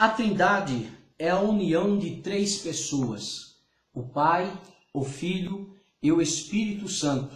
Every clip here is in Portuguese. A Trindade é a união de três pessoas, o Pai, o Filho e o Espírito Santo,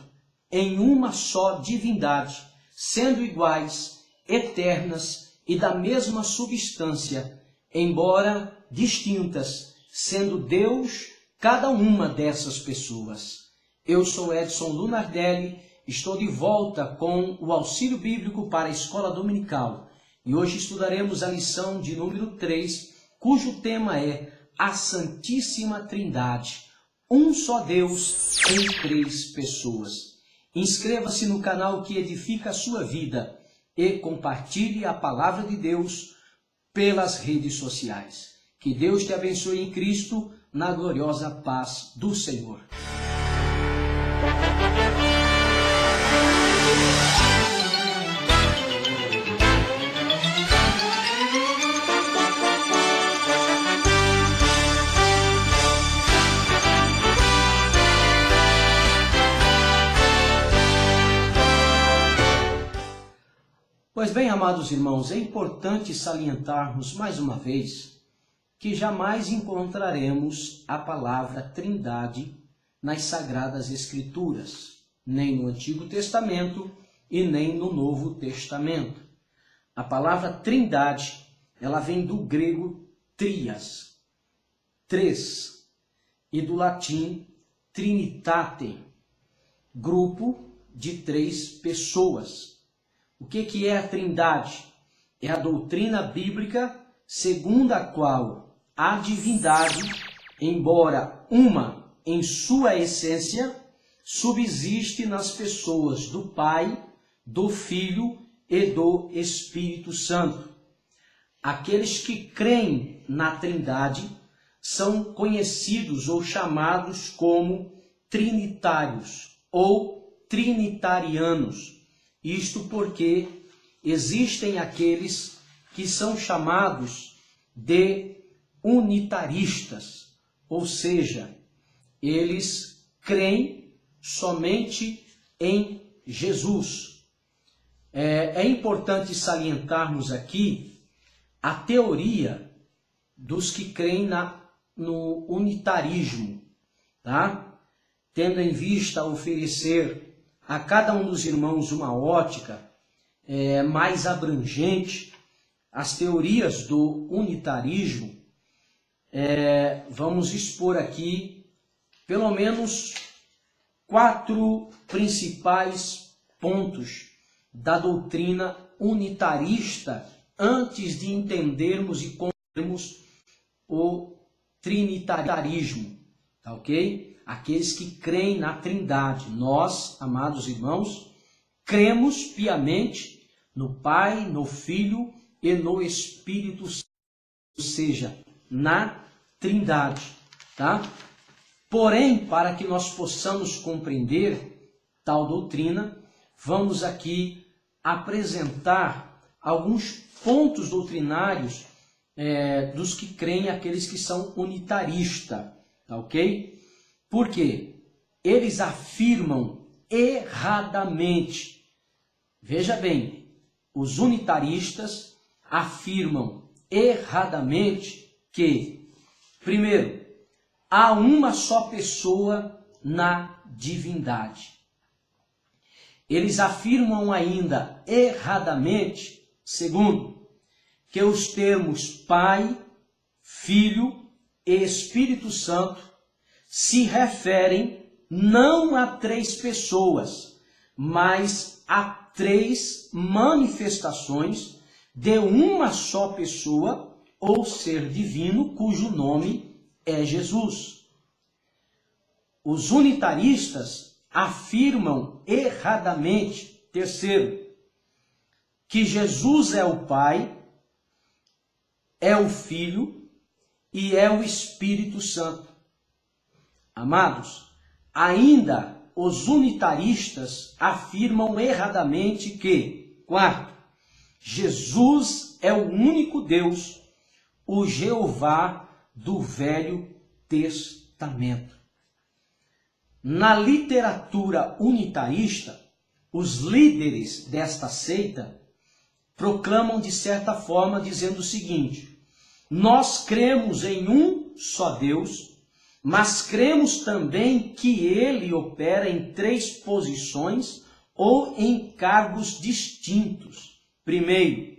em uma só divindade, sendo iguais, eternas e da mesma substância, embora distintas, sendo Deus cada uma dessas pessoas. Eu sou Edson Lunardelli, estou de volta com o Auxílio Bíblico para a Escola Dominical. E hoje estudaremos a lição de número 3, cujo tema é a Santíssima Trindade, um só Deus em três pessoas. Inscreva-se no canal que edifica a sua vida e compartilhe a palavra de Deus pelas redes sociais. Que Deus te abençoe em Cristo, na gloriosa paz do Senhor. Pois bem, amados irmãos, é importante salientarmos mais uma vez que jamais encontraremos a palavra Trindade nas Sagradas Escrituras, nem no Antigo Testamento e nem no Novo Testamento. A palavra Trindade, ela vem do grego trias, três, e do latim trinitate, grupo de três pessoas. O que é a Trindade? É a doutrina bíblica segundo a qual a divindade, embora uma em sua essência, subsiste nas pessoas do Pai, do Filho e do Espírito Santo. Aqueles que creem na Trindade são conhecidos ou chamados como trinitários ou trinitarianos. Isto porque existem aqueles que são chamados de unitaristas, ou seja, eles creem somente em Jesus. É importante salientarmos aqui a teoria dos que creem no unitarismo, tá? Tendo em vista oferecer a cada um dos irmãos uma ótica mais abrangente. As teorias do unitarismo, vamos expor aqui pelo menos quatro principais pontos da doutrina unitarista antes de entendermos e compreendermos o trinitarismo, tá ok? Aqueles que creem na Trindade. Nós, amados irmãos, cremos piamente no Pai, no Filho e no Espírito Santo, ou seja, na Trindade, tá? Porém, para que nós possamos compreender tal doutrina, vamos aqui apresentar alguns pontos doutrinários dos que creem, aqueles que são unitaristas, tá ok? Porque eles afirmam erradamente, veja bem, os unitaristas afirmam erradamente que, primeiro, há uma só pessoa na divindade. Eles afirmam ainda erradamente, segundo, que os termos Pai, Filho e Espírito Santo se referem não a três pessoas, mas a três manifestações de uma só pessoa ou ser divino, cujo nome é Jesus. Os unitaristas afirmam erradamente, terceiro, que Jesus é o Pai, é o Filho e é o Espírito Santo. Amados, ainda os unitaristas afirmam erradamente que, quarto, Jesus é o único Deus, o Jeová do Velho Testamento. Na literatura unitarista, os líderes desta seita proclamam de certa forma dizendo o seguinte: Nós cremos em um só Deus, mas cremos também que ele opera em três posições ou em cargos distintos. Primeiro,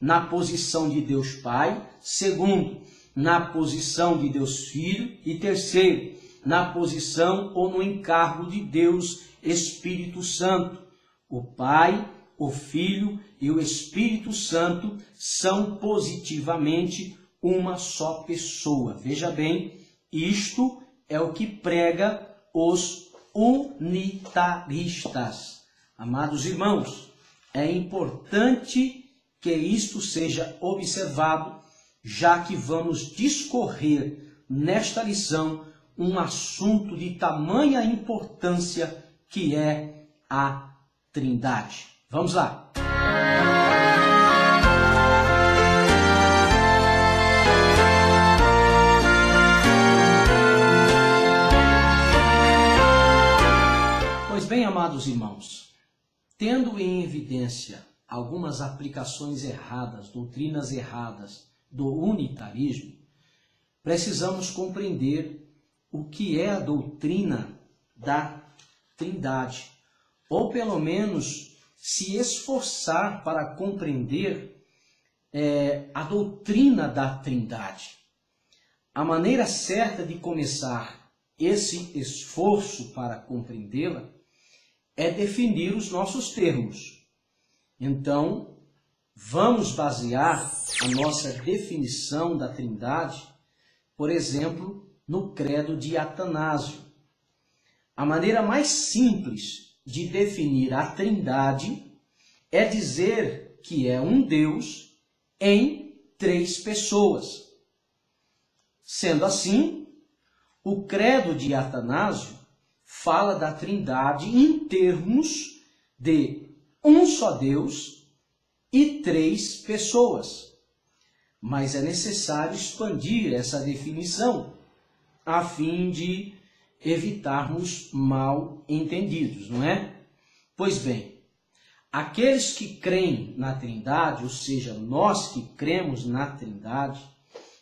na posição de Deus Pai. Segundo, na posição de Deus Filho. E terceiro, na posição ou no encargo de Deus Espírito Santo. O Pai, o Filho e o Espírito Santo são positivamente uma só pessoa. Veja bem, isto é o que prega os unitaristas. Amados irmãos, é importante que isto seja observado, já que vamos discorrer nesta lição um assunto de tamanha importância que é a Trindade. Vamos lá! Pois bem, amados irmãos, tendo em evidência algumas aplicações erradas, doutrinas erradas do unitarismo, precisamos compreender o que é a doutrina da Trindade, ou pelo menos se esforçar para compreender a doutrina da Trindade. A maneira certa de começar esse esforço para compreendê-la é definir os nossos termos. Então, vamos basear a nossa definição da Trindade, por exemplo, no Credo de Atanásio. A maneira mais simples de definir a Trindade é dizer que é um Deus em três pessoas. Sendo assim, o Credo de Atanásio fala da Trindade em termos de um só Deus e três pessoas. Mas é necessário expandir essa definição a fim de evitarmos mal entendidos, não é? Pois bem, aqueles que creem na Trindade, ou seja, nós que cremos na Trindade,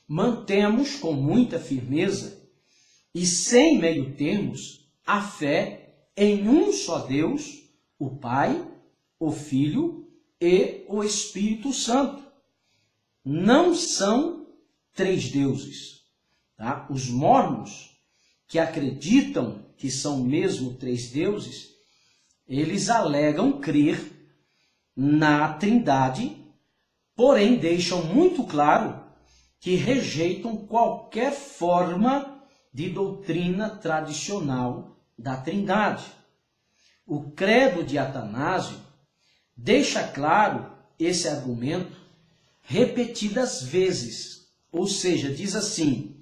mantemos com muita firmeza e sem meio termos a fé em um só Deus, o Pai, o Filho e o Espírito Santo. Não são três deuses, tá? Os mórmons, que acreditam que são mesmo três deuses, eles alegam crer na Trindade, porém deixam muito claro que rejeitam qualquer forma de doutrina tradicional da Trindade. O Credo de Atanásio deixa claro esse argumento repetidas vezes, ou seja, diz assim: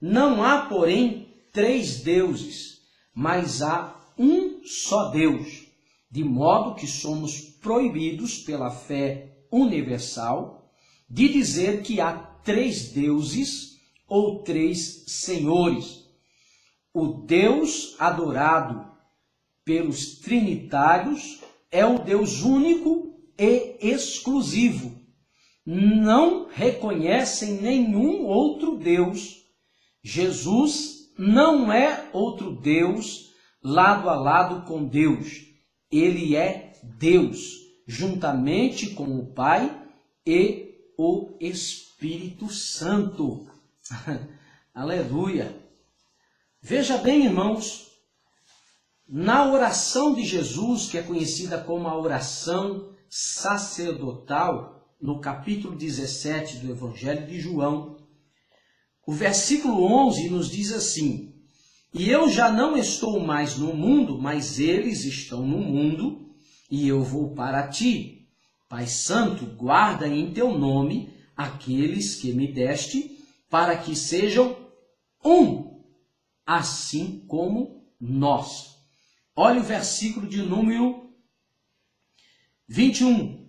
não há, porém, três deuses, mas há um só Deus, de modo que somos proibidos pela fé universal de dizer que há três deuses ou três senhores. O Deus adorado pelos trinitários é um Deus único e exclusivo. Não reconhecem nenhum outro Deus. Jesus não é outro Deus lado a lado com Deus. Ele é Deus, juntamente com o Pai e o Espírito Santo. Aleluia! Veja bem, irmãos, na oração de Jesus, que é conhecida como a oração sacerdotal, no capítulo 17 do Evangelho de João, o versículo 11 nos diz assim: e eu já não estou mais no mundo, mas eles estão no mundo, e eu vou para ti. Pai Santo, guarda em teu nome aqueles que me deste, para que sejam um, assim como nós. Olha o versículo de número 21.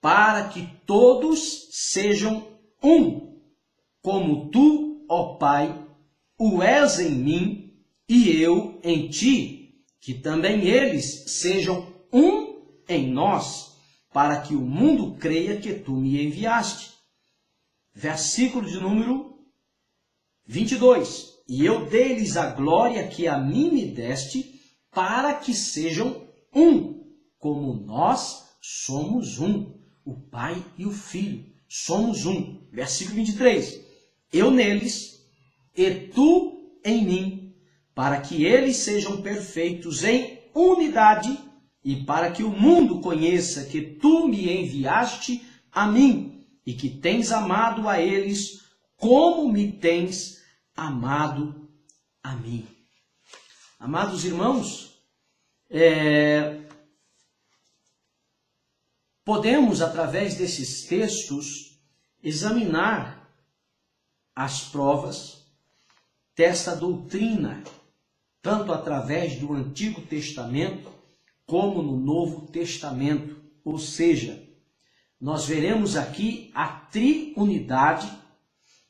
Para que todos sejam um, como tu, ó Pai, o és em mim e eu em ti, que também eles sejam um em nós, para que o mundo creia que tu me enviaste. versículo de número 22. E eu dei-lhes a glória que a mim me deste, para que sejam um, como nós somos um. O Pai e o Filho, somos um. Versículo 23. Eu neles e tu em mim, para que eles sejam perfeitos em unidade e para que o mundo conheça que tu me enviaste a mim e que tens amado a eles como me tens amado a mim. Amados irmãos, podemos, através desses textos, examinar as provas dessa doutrina, tanto através do Antigo Testamento como no Novo Testamento. Ou seja, nós veremos aqui a triunidade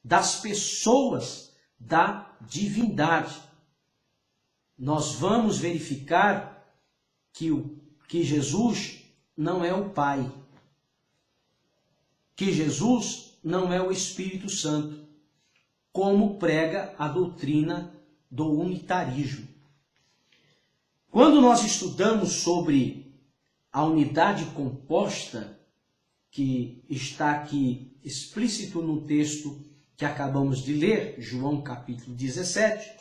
das pessoas da divindade. Nós vamos verificar que Jesus não é o Pai, que Jesus não é o Espírito Santo, como prega a doutrina do unitarismo. Quando nós estudamos sobre a unidade composta, que está aqui explícito no texto que acabamos de ler, João capítulo 17,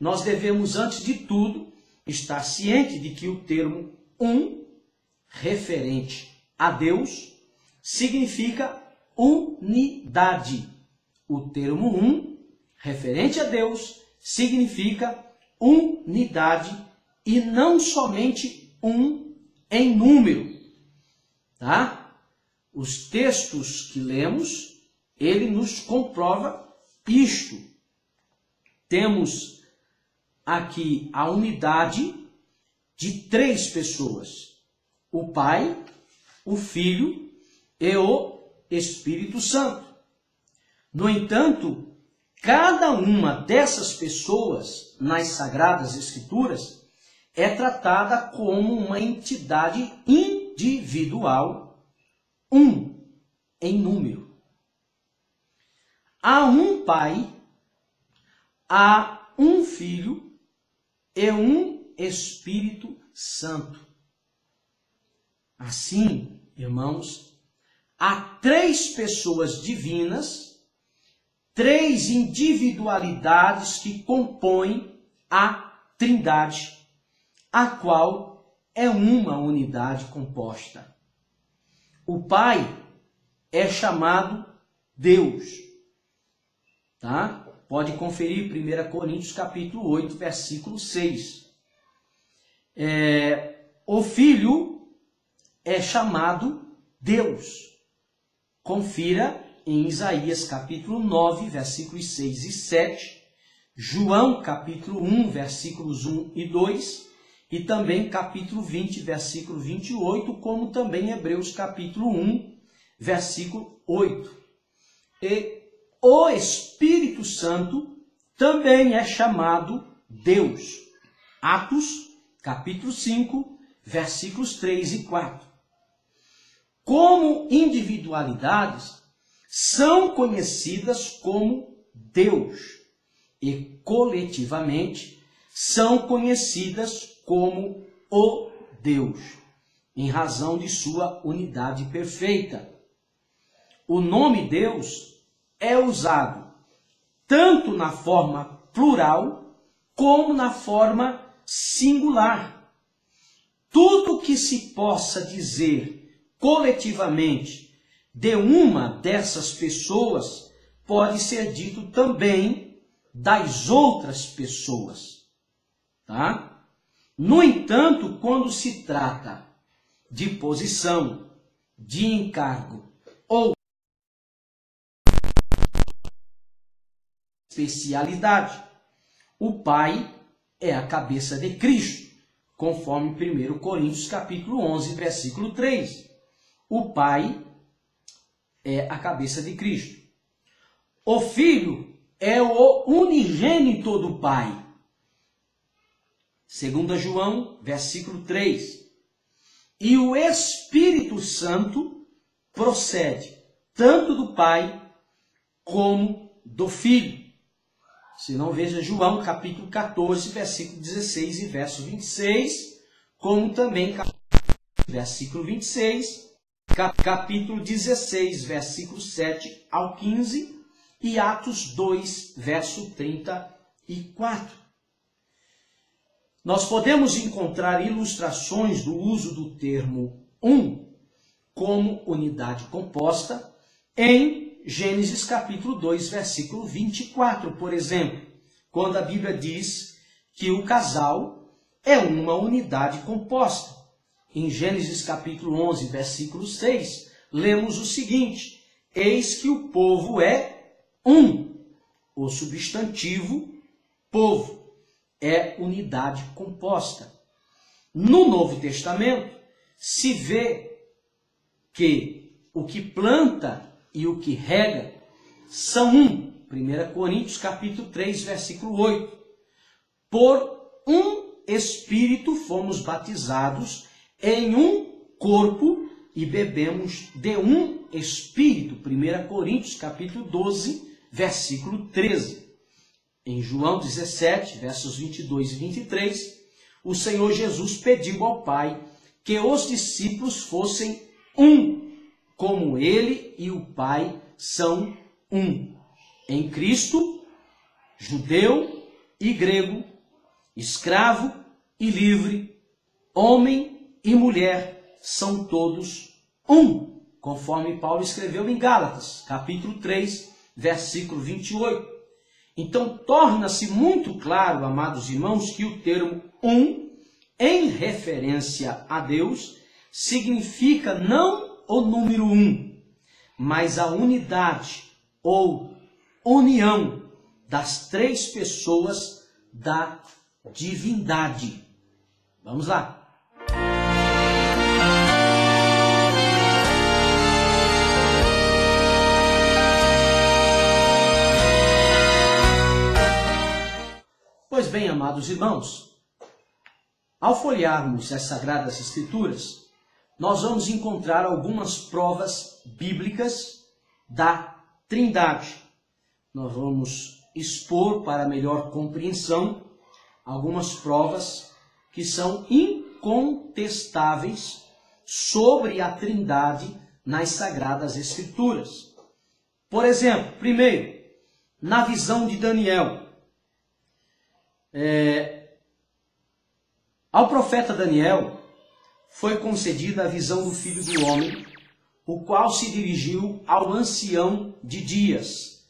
nós devemos, antes de tudo, estar ciente de que o termo um, referente a Deus, significa unidade. O termo um, referente a Deus, significa unidade e não somente um em número. Tá? Os textos que lemos, ele nos comprova isto. Temos aqui a unidade de três pessoas: o Pai, o Filho e o Espírito Santo. No entanto, cada uma dessas pessoas nas Sagradas Escrituras é tratada como uma entidade individual, um em número. Há um Pai, há um Filho e um Espírito Santo. Assim, irmãos, há três pessoas divinas, três individualidades que compõem a Trindade, a qual é uma unidade composta. O Pai é chamado Deus. Tá? Pode conferir 1 Coríntios capítulo 8, versículo 6. O Filho é chamado Deus. Confira em Isaías capítulo 9, versículos 6 e 7, João capítulo 1, versículos 1 e 2, e também capítulo 20, versículo 28, como também Hebreus capítulo 1, versículo 8. E o Espírito Santo também é chamado Deus. Atos capítulo 5, versículos 3 e 4. Como individualidades, são conhecidas como Deus e coletivamente são conhecidas como o Deus, em razão de sua unidade perfeita. O nome Deus é usado tanto na forma plural como na forma singular. Tudo que se possa dizer coletivamente de uma dessas pessoas pode ser dito também das outras pessoas. Tá? No entanto, quando se trata de posição, de encargo ou especialidade, o Pai é a cabeça de Cristo, conforme 1 Coríntios capítulo 11, versículo 3. O Pai é a cabeça de Cristo. O Filho é o unigênito do Pai. 2 João, versículo 3. E o Espírito Santo procede tanto do Pai como do Filho. Se não, veja João capítulo 14, versículo 16 e verso 26, como também versículo 26, capítulo 16, versículo 7 ao 15 e Atos 2, verso 34. Nós podemos encontrar ilustrações do uso do termo um como unidade composta em Gênesis capítulo 2, versículo 24, por exemplo, quando a Bíblia diz que o casal é uma unidade composta. Em Gênesis capítulo 11, versículo 6, lemos o seguinte: eis que o povo é um. O substantivo povo é unidade composta. No Novo Testamento, se vê que o que planta e o que rega são um. 1 Coríntios capítulo 3, versículo 8. Por um Espírito fomos batizados em um corpo e bebemos de um Espírito. 1 Coríntios capítulo 12, versículo 13. Em João 17, versos 22 e 23, o Senhor Jesus pediu ao Pai que os discípulos fossem um, como ele e o Pai são um. Em Cristo, judeu e grego, escravo e livre, homem e mulher, são todos um, conforme Paulo escreveu em Gálatas, capítulo 3, versículo 28. Então, torna-se muito claro, amados irmãos, que o termo um, em referência a Deus, significa não o número um, mas a unidade ou união das três pessoas da divindade. Vamos lá. Pois bem, amados irmãos, ao folhearmos as Sagradas Escrituras, nós vamos encontrar algumas provas bíblicas da Trindade. Nós vamos expor para melhor compreensão algumas provas que são incontestáveis sobre a Trindade nas Sagradas Escrituras. Por exemplo, primeiro, na visão de Daniel. Ao profeta Daniel foi concedida a visão do Filho do Homem, o qual se dirigiu ao ancião de dias.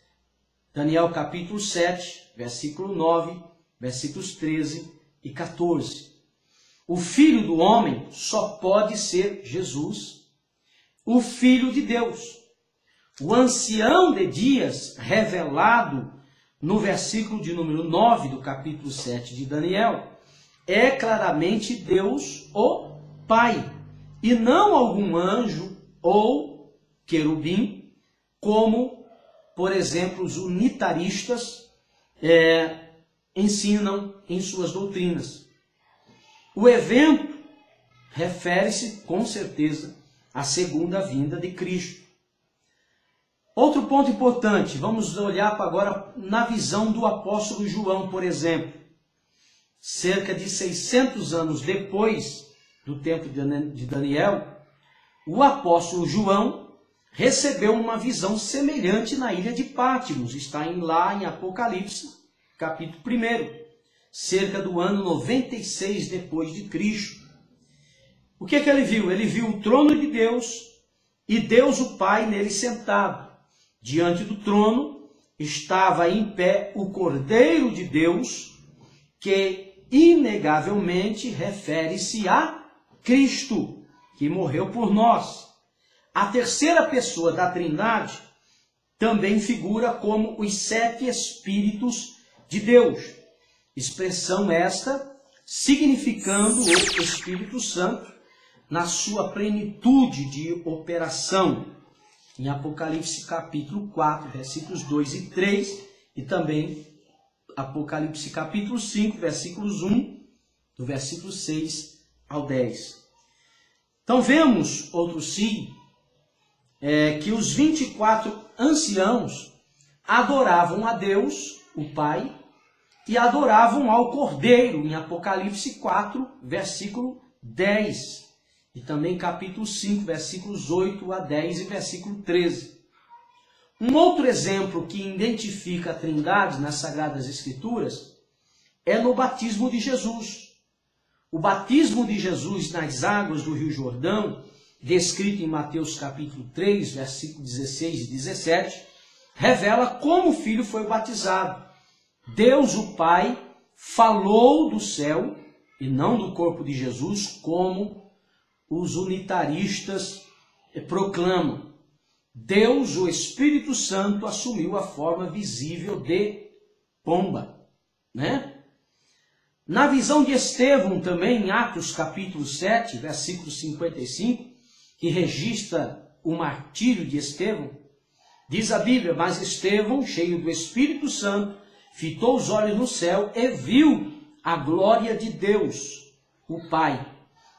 Daniel capítulo 7, versículo 9, versículos 13 e 14. O Filho do Homem só pode ser Jesus, o Filho de Deus. O ancião de dias, revelado no versículo de número 9 do capítulo 7 de Daniel, é claramente Deus, o Pai, e não algum anjo ou querubim, como, por exemplo, os unitaristas ensinam em suas doutrinas. O evento refere-se, com certeza, à segunda vinda de Cristo. Outro ponto importante, vamos olhar agora na visão do apóstolo João, por exemplo. Cerca de 600 anos depois do tempo de Daniel, o apóstolo João recebeu uma visão semelhante na ilha de Pátimos, está lá em Apocalipse, capítulo 1, cerca do ano 96 depois de Cristo. O que ele viu? Ele viu o trono de Deus e Deus o Pai nele sentado. Diante do trono estava em pé o Cordeiro de Deus, que inegavelmente refere-se a Cristo, que morreu por nós. A terceira pessoa da Trindade também figura como os 7 Espíritos de Deus, expressão esta significando o Espírito Santo na sua plenitude de operação, em Apocalipse capítulo 4, versículos 2 e 3, e também Apocalipse capítulo 5, versículos 1, do versículo 6 ao 10. Então vemos, outro sim, que os 24 anciãos adoravam a Deus, o Pai, e adoravam ao Cordeiro, em Apocalipse 4, versículo 10. E também capítulo 5, versículos 8 a 10 e versículo 13. Um outro exemplo que identifica a Trindade nas Sagradas Escrituras é no batismo de Jesus. O batismo de Jesus nas águas do Rio Jordão, descrito em Mateus capítulo 3, versículo 16 e 17, revela como o Filho foi batizado. Deus, o Pai, falou do céu, e não do corpo de Jesus, como os unitaristas proclamam. Deus, o Espírito Santo, assumiu a forma visível de pomba, né? Na visão de Estevão, também em Atos capítulo 7, versículo 55, que registra o martírio de Estevão, diz a Bíblia: mas Estevão, cheio do Espírito Santo, fitou os olhos no céu e viu a glória de Deus, o Pai,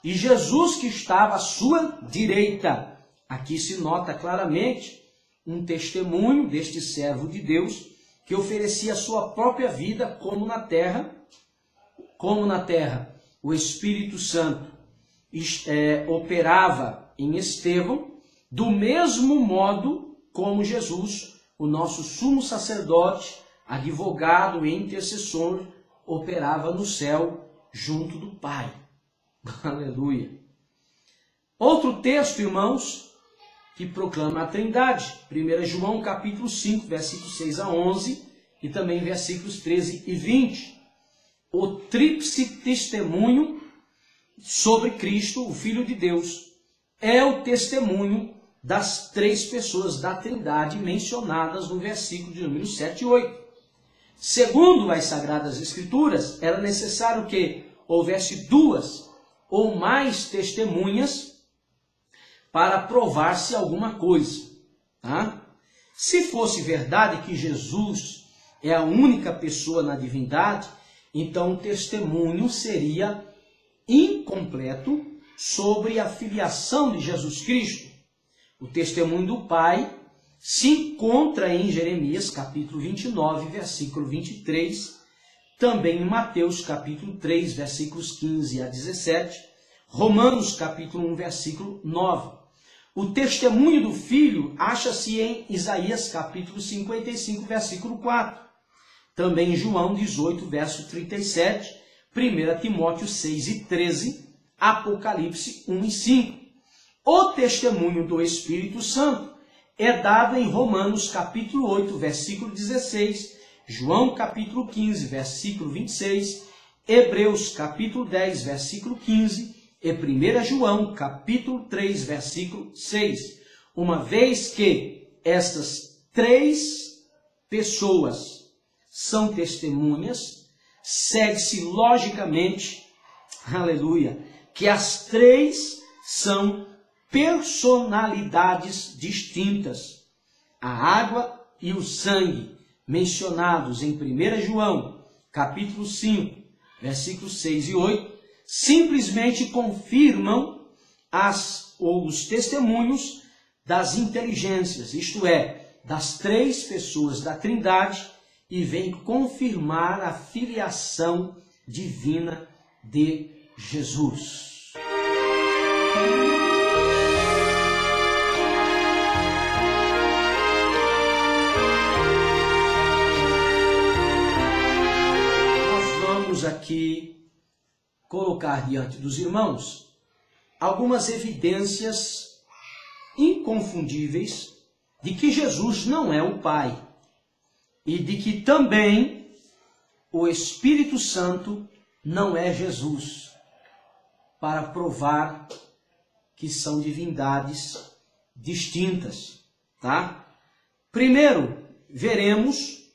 e Jesus que estava à sua direita. Aqui se nota claramente um testemunho deste servo de Deus, que oferecia a sua própria vida como na terra o Espírito Santo operava em Estevão, do mesmo modo como Jesus, o nosso sumo sacerdote, advogado e intercessor, operava no céu junto do Pai. Aleluia! Outro texto, irmãos, que proclama a Trindade, 1 João capítulo 5, versículos 6 a 11 e também versículos 13 e 20. O tríplice testemunho sobre Cristo, o Filho de Deus, é o testemunho das três pessoas da Trindade mencionadas no versículo de número 7 e 8. Segundo as Sagradas Escrituras, era necessário que houvesse duas ou mais testemunhas para provar-se alguma coisa. Tá? Se fosse verdade que Jesus é a única pessoa na divindade, então o testemunho seria incompleto sobre a filiação de Jesus Cristo. O testemunho do Pai se encontra em Jeremias capítulo 29, versículo 23, também em Mateus capítulo 3, versículos 15 a 17, Romanos capítulo 1, versículo 9. O testemunho do Filho acha-se em Isaías capítulo 55, versículo 4. Também em João 18, verso 37, 1 Timóteo 6 e 13, Apocalipse 1 e 5. O testemunho do Espírito Santo é dado em Romanos capítulo 8, versículo 16, João capítulo 15, versículo 26, Hebreus capítulo 10, versículo 15 e 1 João capítulo 3, versículo 6. Uma vez que estas três pessoas são testemunhas, segue-se logicamente, aleluia, que as três são personalidades distintas. A água e o sangue, mencionados em 1 João, capítulo 5, versículos 6 e 8, simplesmente confirmam os testemunhos das inteligências, isto é, das três pessoas da Trindade, e vem confirmar a filiação divina de Jesus. Nós vamos aqui colocar diante dos irmãos algumas evidências inconfundíveis de que Jesus não é o Pai, e de que também o Espírito Santo não é Jesus, para provar que são divindades distintas, tá? Primeiro, veremos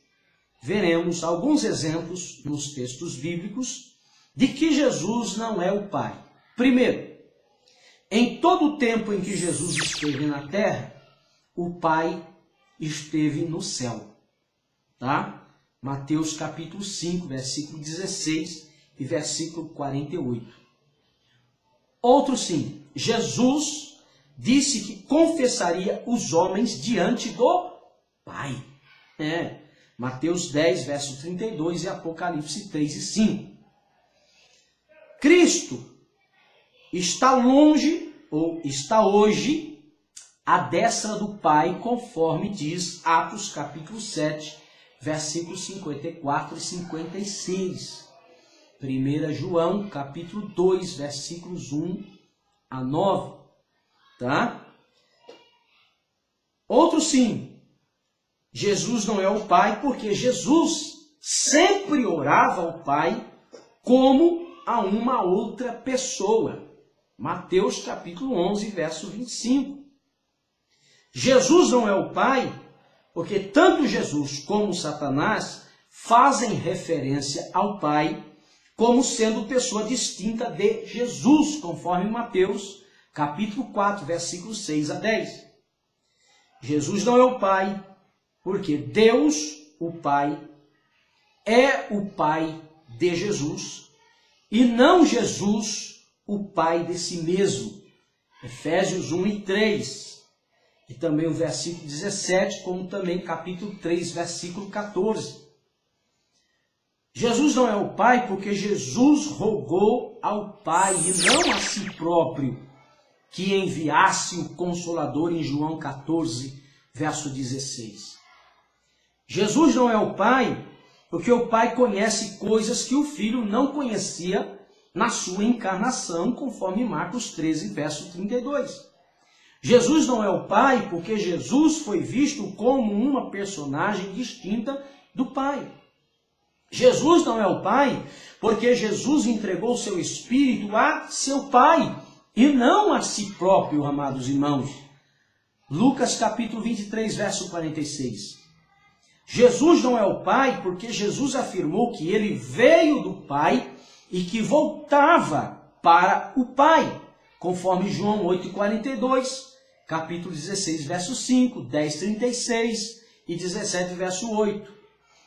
alguns exemplos nos textos bíblicos de que Jesus não é o Pai. Primeiro, em todo o tempo em que Jesus esteve na terra, o Pai esteve no céu. Tá? Mateus capítulo 5, versículo 16 e versículo 48. Outro sim, Jesus disse que confessaria os homens diante do Pai. É, Mateus 10, verso 32 e Apocalipse 3 e 5. Cristo está longe, ou está hoje, à destra do Pai, conforme diz Atos capítulo 7, versículos 54 e 56. 1 João capítulo 2, versículos 1 a 9. Tá? Outro sim. Jesus não é o Pai, porque Jesus sempre orava ao Pai como a uma outra pessoa. Mateus capítulo 11, verso 25. Jesus não é o Pai, porque tanto Jesus como Satanás fazem referência ao Pai como sendo pessoa distinta de Jesus, conforme Mateus capítulo 4, versículos 6 a 10. Jesus não é o Pai, porque Deus, o Pai, é o Pai de Jesus e não Jesus, o Pai de si mesmo. Efésios 1 e 3. E também o versículo 17, como também capítulo 3, versículo 14. Jesus não é o Pai porque Jesus rogou ao Pai e não a si próprio que enviasse o Consolador em João 14, verso 16. Jesus não é o Pai, porque o Pai conhece coisas que o Filho não conhecia na sua encarnação, conforme Marcos 13, verso 32. Jesus não é o Pai, porque Jesus foi visto como uma personagem distinta do Pai. Jesus não é o Pai, porque Jesus entregou seu Espírito a seu Pai, e não a si próprio, amados irmãos. Lucas capítulo 23, verso 46. Jesus não é o Pai porque Jesus afirmou que ele veio do Pai e que voltava para o Pai, conforme João 8,42, capítulo 16, verso 5, 10,36 e 17, verso 8.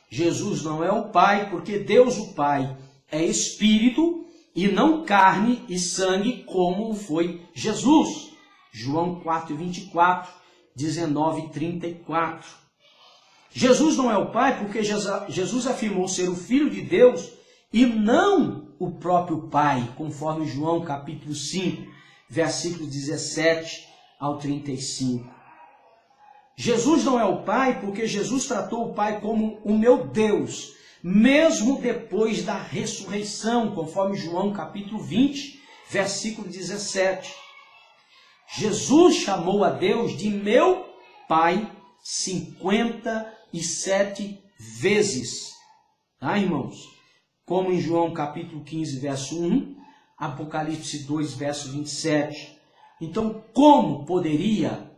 Jesus não é o Pai porque Deus o Pai é Espírito e não carne e sangue como foi Jesus. João 4, 24, 19, 34. Jesus não é o Pai porque Jesus afirmou ser o Filho de Deus e não o próprio Pai, conforme João capítulo 5, versículos 17 ao 35. Jesus não é o Pai porque Jesus tratou o Pai como o meu Deus, mesmo depois da ressurreição, conforme João capítulo 20, versículo 17. Jesus chamou a Deus de meu Pai 57 vezes. Tá, irmãos? Como em João capítulo 15, verso 1, Apocalipse 2, verso 27. Então, como poderia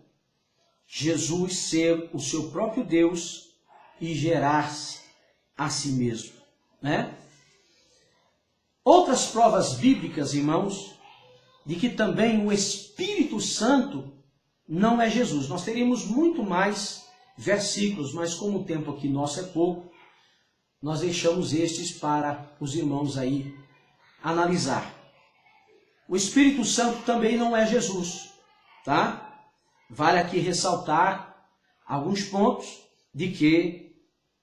Jesus ser o seu próprio Deus e gerar-se a si mesmo, né? Outras provas bíblicas, irmãos, de que também o Espírito Santo não é Jesus. Nós teríamos muito mais versículos, mas como o tempo aqui nosso é pouco, nós deixamos estes para os irmãos aí analisar. O Espírito Santo também não é Jesus, tá? Vale aqui ressaltar alguns pontos de que,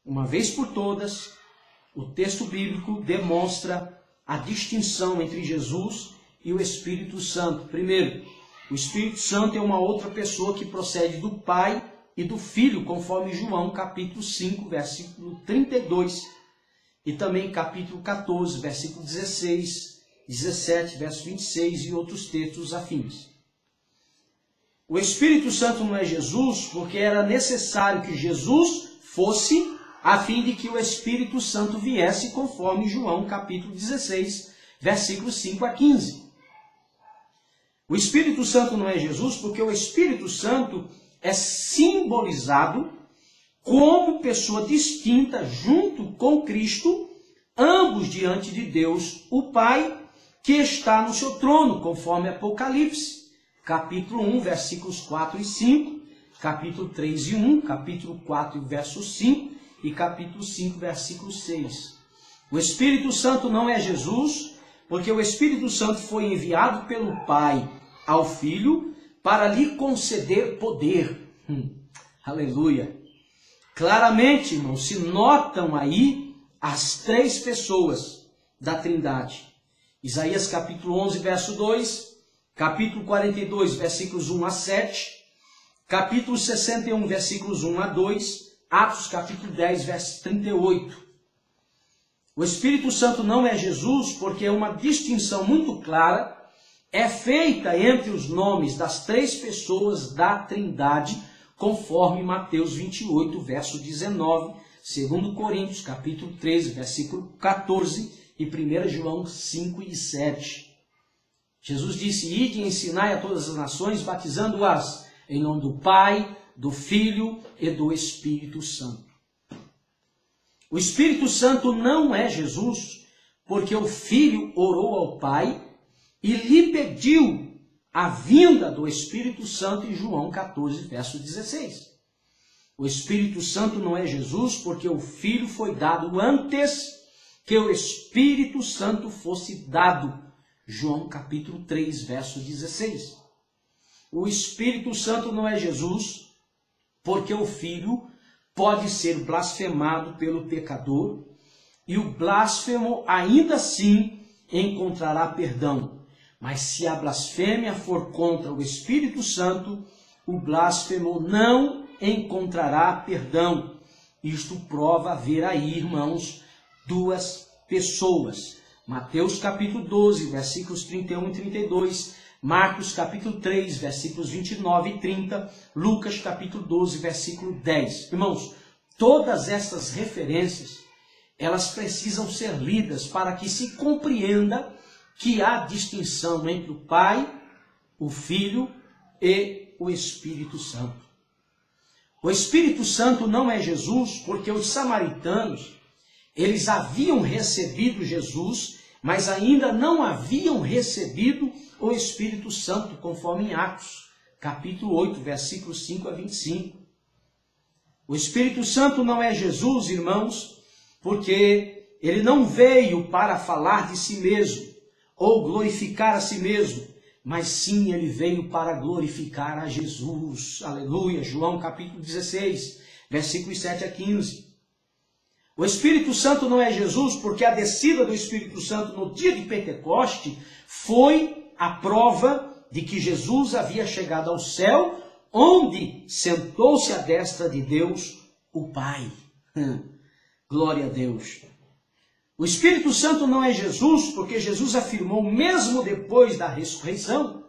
uma vez por todas, o texto bíblico demonstra a distinção entre Jesus e o Espírito Santo. Primeiro, o Espírito Santo é uma outra pessoa que procede do Pai e do Filho, conforme João capítulo 5, versículo 32, e também capítulo 14, versículo 16, 17, verso 26 e outros textos afins. O Espírito Santo não é Jesus porque era necessário que Jesus fosse a fim de que o Espírito Santo viesse, conforme João capítulo 16, versículos 5 a 15. O Espírito Santo não é Jesus porque o Espírito Santo é simbolizado como pessoa distinta junto com Cristo, ambos diante de Deus, o Pai, que está no seu trono, conforme Apocalipse, capítulo 1, versículos 4 e 5, capítulo 3 e 1, capítulo 4, verso 5 e capítulo 5, versículo 6. O Espírito Santo não é Jesus porque o Espírito Santo foi enviado pelo Pai ao Filho para lhe conceder poder. Aleluia! Claramente, irmão, se notam aí as três pessoas da Trindade. Isaías capítulo 11, verso 2, capítulo 42, versículos 1 a 7, capítulo 61, versículos 1 a 2, Atos capítulo 10, verso 38. O Espírito Santo não é Jesus porque uma distinção muito clara é feita entre os nomes das três pessoas da Trindade, conforme Mateus 28, verso 19, 2 Coríntios, capítulo 13, versículo 14 e 1 João 5 e 7. Jesus disse, ide e ensinai a todas as nações, batizando-as em nome do Pai, do Filho e do Espírito Santo. O Espírito Santo não é Jesus, porque o Filho orou ao Pai e lhe pediu a vinda do Espírito Santo em João 14, verso 16. O Espírito Santo não é Jesus porque o Filho foi dado antes que o Espírito Santo fosse dado. João capítulo 3, verso 16. O Espírito Santo não é Jesus porque o Filho pode ser blasfemado pelo pecador e o blasfemo ainda assim encontrará perdão. Mas se a blasfêmia for contra o Espírito Santo, o blasfemo não encontrará perdão. Isto prova haver aí, irmãos, duas pessoas. Mateus capítulo 12, versículos 31 e 32. Marcos capítulo 3, versículos 29 e 30. Lucas capítulo 12, versículo 10. Irmãos, todas essas referências, elas precisam ser lidas para que se compreenda que há distinção entre o Pai, o Filho e o Espírito Santo. O Espírito Santo não é Jesus porque os samaritanos, eles haviam recebido Jesus, mas ainda não haviam recebido o Espírito Santo, conforme em Atos, capítulo 8, versículos 5 a 25. O Espírito Santo não é Jesus, irmãos, porque ele não veio para falar de si mesmo, ou glorificar a si mesmo, mas sim ele veio para glorificar a Jesus, aleluia, João capítulo 16, versículos 7 a 15. O Espírito Santo não é Jesus, porque a descida do Espírito Santo no dia de Pentecoste foi a prova de que Jesus havia chegado ao céu, onde sentou-se à destra de Deus, o Pai. Glória a Deus. O Espírito Santo não é Jesus, porque Jesus afirmou, mesmo depois da ressurreição,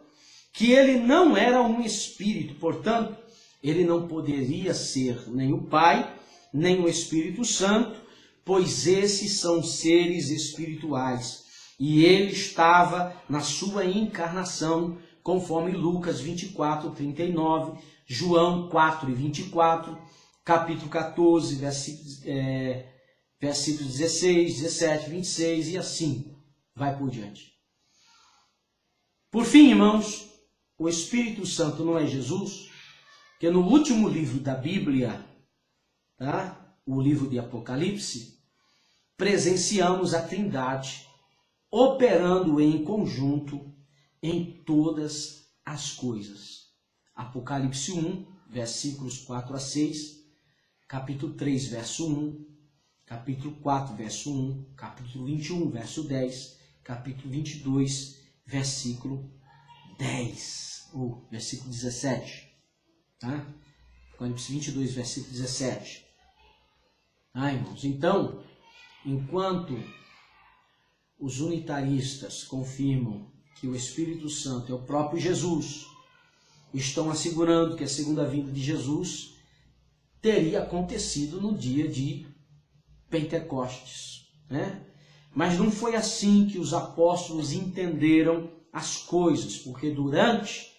que ele não era um Espírito. Portanto, ele não poderia ser nem o Pai, nem o Espírito Santo, pois esses são seres espirituais. E ele estava na sua encarnação, conforme Lucas 24, 39, João 4 e 24, capítulo 14, versículos 16, 17, 26 e assim vai por diante. Por fim, irmãos, o Espírito Santo não é Jesus, que no último livro da Bíblia, tá? O livro de Apocalipse, presenciamos a Trindade operando em conjunto em todas as coisas. Apocalipse 1, versículos 4 a 6, capítulo 3, verso 1, capítulo 4, verso 1, capítulo 21, verso 10, capítulo 22, versículo 10, ou versículo 17, tá? Apocalipse 22, versículo 17. Ah, irmãos, então, enquanto os unitaristas confirmam que o Espírito Santo é o próprio Jesus, estão assegurando que a segunda vinda de Jesus teria acontecido no dia de Pentecostes, né? Mas não foi assim que os apóstolos entenderam as coisas, porque durante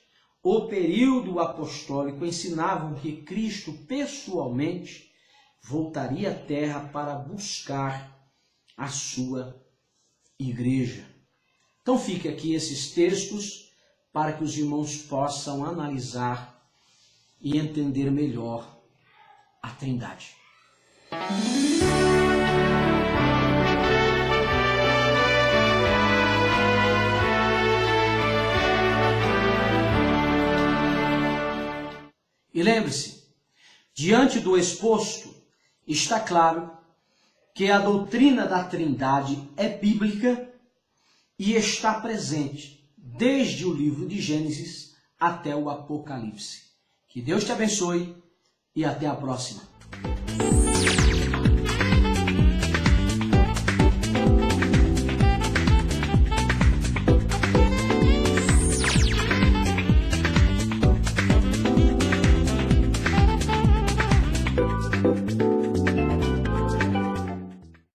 o período apostólico ensinavam que Cristo pessoalmente voltaria à terra para buscar a sua igreja. Então fica aqui esses textos para que os irmãos possam analisar e entender melhor a Trindade. E lembre-se, diante do exposto, está claro que a doutrina da Trindade é bíblica e está presente desde o livro de Gênesis até o Apocalipse. Que Deus te abençoe e até a próxima.